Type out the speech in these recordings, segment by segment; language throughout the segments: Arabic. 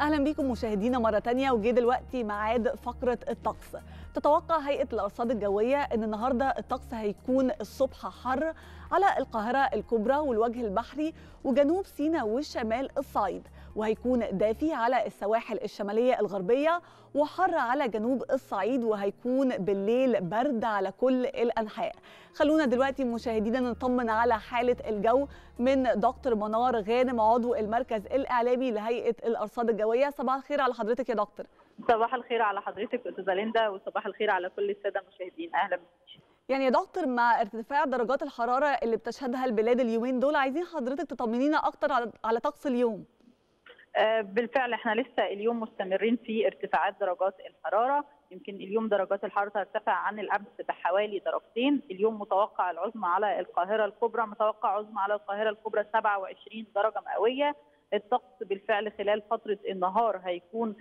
اهلا بيكم مشاهدينا مره ثانيه. وجه دلوقتي ميعاد فقره الطقس. تتوقع هيئه الارصاد الجويه ان النهارده الطقس هيكون الصبح حر على القاهره الكبرى والوجه البحري وجنوب سيناء والشمال الصعيد، وهيكون دافي على السواحل الشماليه الغربيه وحر على جنوب الصعيد، وهيكون بالليل برد على كل الانحاء. خلونا دلوقتي مشاهدينا نطمن على حاله الجو من دكتور منار غانم عضو المركز الاعلامي لهيئه الارصاد الجويه. صباح الخير على حضرتك يا دكتور. صباح الخير على حضرتك استاذه ليندا، وصباح الخير على كل الساده المشاهدين. اهلا بيك. يعني يا دكتور، مع ارتفاع درجات الحراره اللي بتشهدها البلاد اليومين دول، عايزين حضرتك تطمنينا اكتر على طقس اليوم. بالفعل احنا لسه اليوم مستمرين في ارتفاعات درجات الحراره. يمكن اليوم درجات الحراره ترتفع عن الامس بحوالي درجتين. اليوم متوقع العظمى على القاهره الكبرى، متوقع عظمى على القاهره الكبرى 27 درجه مئويه. الطقس بالفعل خلال فتره النهار هيكون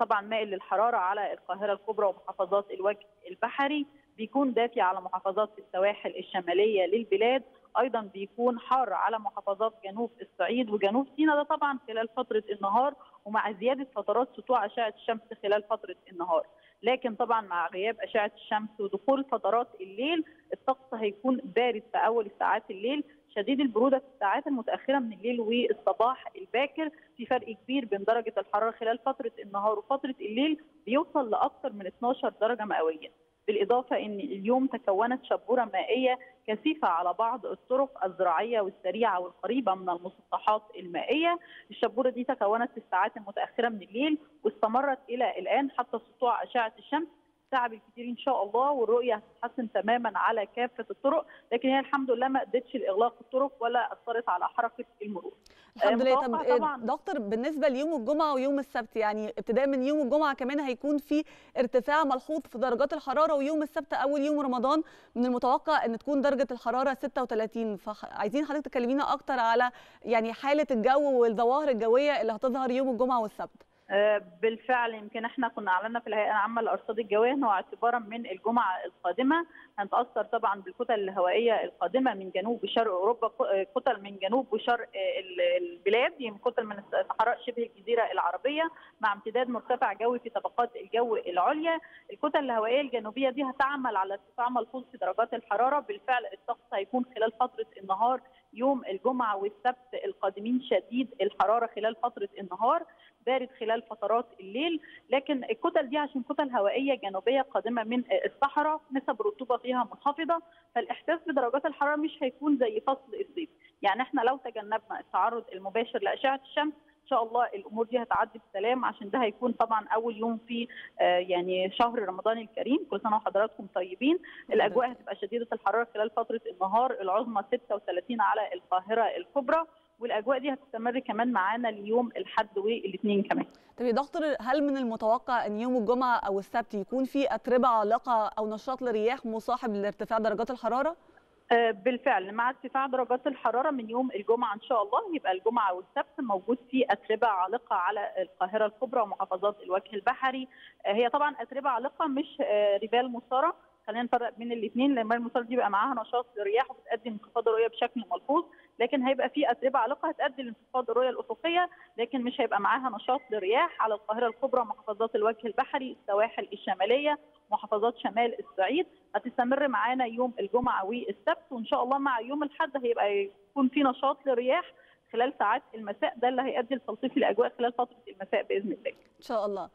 طبعا مائل للحراره على القاهره الكبرى ومحافظات الوجه البحري، بيكون دافي على محافظات السواحل الشماليه للبلاد، ايضا بيكون حار على محافظات جنوب الصعيد وجنوب سيناء. ده طبعا خلال فتره النهار ومع زياده فترات سطوع اشعه الشمس خلال فتره النهار، لكن طبعا مع غياب اشعه الشمس ودخول فترات الليل الطقس هيكون بارد في اول ساعات الليل، شديد البروده في الساعات المتاخره من الليل والصباح الباكر. في فرق كبير بين درجه الحراره خلال فتره النهار وفتره الليل، بيوصل لاكثر من 12 درجه مئويه. بالاضافه ان اليوم تكونت شبوره مائيه كثيفه على بعض الطرق الزراعيه والسريعه والقريبه من المسطحات المائيه. الشبوره دي تكونت في الساعات المتاخره من الليل واستمرت الى الان حتى سطوع اشعه الشمس الساعه بالكثير ان شاء الله، والرؤيه هتتحسن تماما على كافه الطرق، لكن هي الحمد لله ما ادتش لاغلاق الطرق ولا اثرت على حركه المرور. الحمد لله. طب دكتور، بالنسبه ليوم الجمعه ويوم السبت، يعني ابتداء من يوم الجمعه كمان هيكون في ارتفاع ملحوظ في درجات الحراره، ويوم السبت اول يوم رمضان من المتوقع ان تكون درجه الحراره 36، فعايزين حضرتك تكلمينا اكتر على يعني حاله الجو والظواهر الجويه اللي هتظهر يوم الجمعه والسبت. بالفعل يمكن احنا كنا اعلنا في الهيئه العامه للارصاد الجويه انه اعتبارا من الجمعه القادمه هنتاثر طبعا بالكتل الهوائيه القادمه من جنوب وشرق اوروبا، كتل من جنوب وشرق البلاد، يعني كتل من الصحراء شبه الجزيره العربيه، مع امتداد مرتفع جوي في طبقات الجو العليا. الكتل الهوائيه الجنوبيه دي هتعمل على ارتفاع ملحوظ في درجات الحراره. بالفعل الطقس هيكون خلال فتره النهار يوم الجمعه والسبت القادمين شديد الحراره خلال فتره النهار، بارد خلال فترات الليل، لكن الكتل دي عشان كتل هوائيه جنوبيه قادمه من الصحراء نسب الرطوبه فيها منخفضه، فالاحساس بدرجات الحراره مش هيكون زي فصل الصيف. يعني احنا لو تجنبنا التعرض المباشر لاشعه الشمس ان شاء الله الامور دي هتعدي بسلام، عشان ده هيكون طبعا اول يوم في يعني شهر رمضان الكريم. كل سنه وحضراتكم طيبين. الاجواء هتبقى شديده الحراره خلال فتره النهار، العظمى 36 على القاهره الكبرى، والاجواء دي هتستمر كمان معانا ليوم الاحد والاثنين كمان. طب يا دكتور، هل من المتوقع ان يوم الجمعه او السبت يكون في اتربه عالقه او نشاط لرياح مصاحب لارتفاع درجات الحراره؟ بالفعل مع ارتفاع درجات الحراره من يوم الجمعه ان شاء الله يبقى الجمعه والسبت موجود في اتربه عالقه على القاهره الكبرى ومحافظات الوجه البحري. هي طبعا اتربه عالقه مش رمال مثاره، خلينا نفرق بين الاثنين. لما المثار دي بقى معاها نشاط للرياح وبتؤدي انخفاض الرؤيه بشكل ملحوظ، لكن هيبقى في اتربه عالقه هتؤدي لانخفاض الرؤيه الافقيه، لكن مش هيبقى معاها نشاط للرياح على القاهره الكبرى، محافظات الوجه البحري، السواحل الشماليه، محافظات شمال الصعيد. هتستمر معانا يوم الجمعه والسبت، وان شاء الله مع يوم الاحد هيبقى يكون في نشاط للرياح خلال ساعات المساء، ده اللي هيؤدي لتلطيف الاجواء خلال فتره المساء باذن الله. ان شاء الله.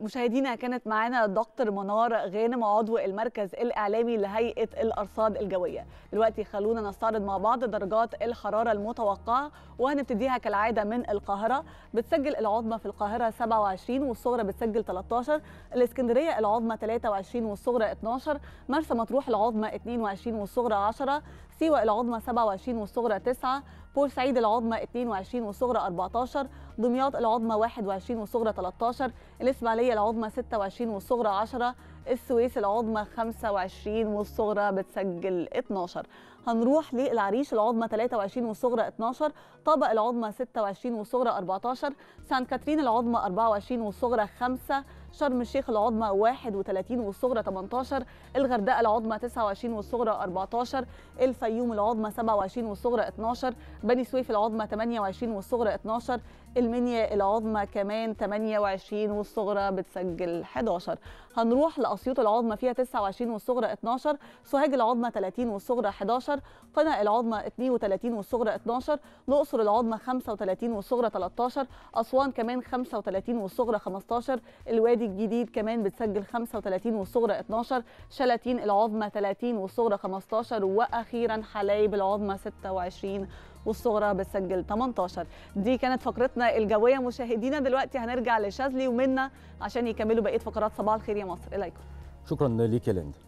مشاهدينا، كانت معانا دكتور منار غانم عضو المركز الإعلامي لهيئة الأرصاد الجوية. دلوقتي خلونا نستعرض مع بعض درجات الحرارة المتوقعة، وهنبتديها كالعادة من القاهرة. بتسجل العظمى في القاهرة 27 والصغرى بتسجل 13، الإسكندرية العظمى 23 والصغرى 12، مرسى مطروح العظمى 22 والصغرى 10، سيوة العظمى 27 والصغرى 9، بورسعيد العظمى 22 والصغرى 14، دمياط العظمى 21 والصغرى 13، الإسماعيلية العظمى 26 والصغرى 10، السويس العظمى 25 والصغرى بتسجل 12. هنروح للعريش العظمى 23 والصغرى 12، طابق العظمى 26 والصغرى 14، سانت كاترين العظمى 24 والصغرى 5، شرم الشيخ العظمى 31 والصغرى 18، الغردقه العظمى 29 والصغرى 14، الفيوم العظمى 27 والصغرى 12، بني سويف العظمى 28 والصغرى 12، المنيا العظمى كمان 28 والصغرى بتسجل 11. هنروح لاسيوط العظمى فيها 29 والصغرى 12، سوهاج العظمى 30 والصغرى 11، قنا العظمى 32 والصغرى 12، الاقصر العظمى 35 والصغرى 13، اسوان كمان 35 والصغرى 15، الوادي الجديد كمان بتسجل 35 والصغرى 12، شلاتين العظمى 30 والصغرى 15، واخيرا حلايب العظمى 26 والصغرى بتسجل 18. دي كانت فقرتنا الجوية مشاهدينا. دلوقتي هنرجع لشاذلي ومنا عشان يكملوا بقية فقرات صباح الخير يا مصر. إليكم. شكرا ليك يا ليندا.